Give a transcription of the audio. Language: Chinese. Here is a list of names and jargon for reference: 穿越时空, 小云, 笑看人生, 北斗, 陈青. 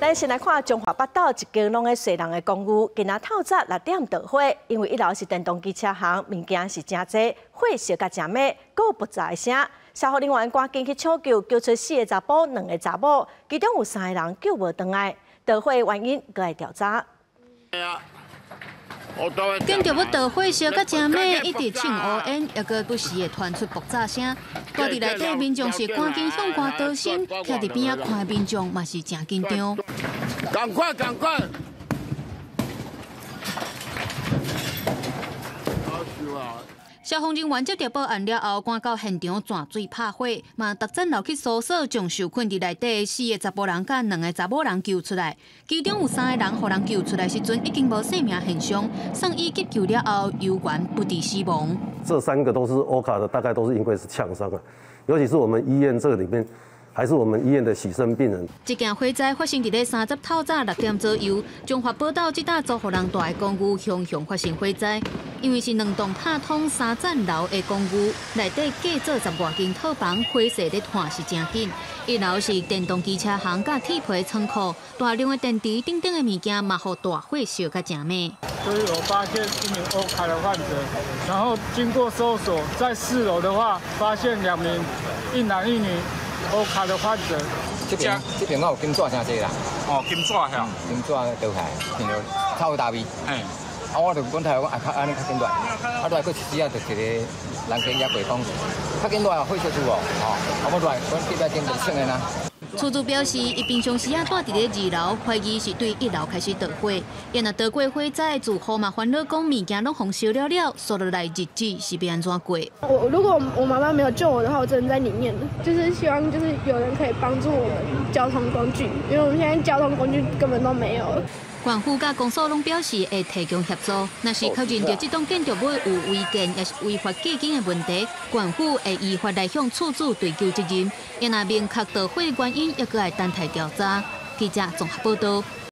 咱先来看中华北岛一间拢咧西人的公寓，今仔透早6点着火，因为一楼是电动机车行，物件是真济，火烧甲真猛，佫有爆炸声。消防人员赶紧去抢救，救出4个查甫、2个查某，其中有3个人救袂回来。着火原因佫会调查。见到要着火烧甲真猛，一直呛乌烟，还佫不时会传出爆炸声。住伫内底民众是赶紧向外逃生，徛伫边仔看的民众嘛是真紧张。 赶快！消防人员接到报案了后，赶到现场泉水拍火，嘛逐层楼去搜索，将受困伫内底4个查甫人甲2个查某人救出来，其中有3个人互人救出来时阵已经无性命现象，送医急救了后，犹原不治死亡。这3个都是OHCA的，大概都是因为是呛伤啊，尤其是我们医院这里面。 还是我们医院的牺牲病人。这件火灾发生伫咧30透早6点左右，中华北岛这搭租户人住的公寓熊熊发生火灾，因为是2栋拍通3层楼的公寓，内底计做10外间套房，火势咧传是真紧。一楼是电动机车行甲铁皮仓库，大量的电池、等等的物件嘛，互大火烧甲真猛。所以我发现一名OHCA的患者，然后经过搜索，在4楼的话，发现2名，1男1女。 OHCA的患者，这边我有金纸真济啦，哦，金纸吓，金纸倒下，然后臭大味，啊，我就讲台湾啊，较安尼较简单，啊，来佫一时啊，就一个人家也袂讲，较简单啊，火烧厝哦，哦，啊，我来，阮这边经常算的呐。厝主表示，伊平常时啊住伫咧2楼，怀疑是对1楼开始着火，因若着过火灾，住户嘛烦恼讲物件拢红烧了，所落来日子是要安怎过？如果我妈妈没有救我的话，我真的在里面了。就是希望就是有人可以帮助我们交通工具，因为我们现在交通工具根本都没有了。 管护甲公所拢表示会提供协助，若是确认到这栋建筑物有违建也是违法计件的问题，管护会依法来向厝主追究责任。因若明确着火原因，还阁会等待调查。记者综合报道。